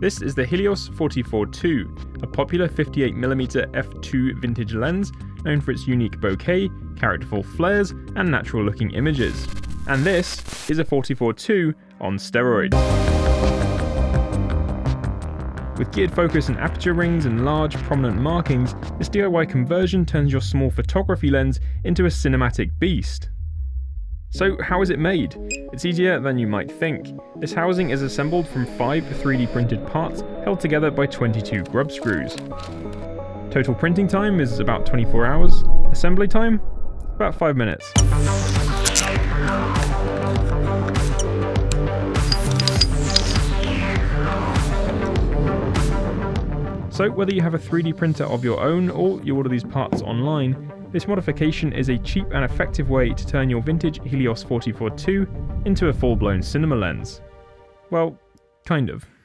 This is the Helios 44-2, a popular 58mm f2 vintage lens known for its unique bokeh, characterful flares, and natural looking images. And this is a 44-2 on steroids. With geared focus and aperture rings and large prominent markings, this DIY conversion turns your small photography lens into a cinematic beast. So how is it made? It's easier than you might think. This housing is assembled from 5 3D printed parts held together by 22 grub screws. Total printing time is about 24 hours, assembly time about 5 minutes. So whether you have a 3D printer of your own or you order these parts online, this modification is a cheap and effective way to turn your vintage Helios 44-2 into a full-blown cinema lens. Well, kind of.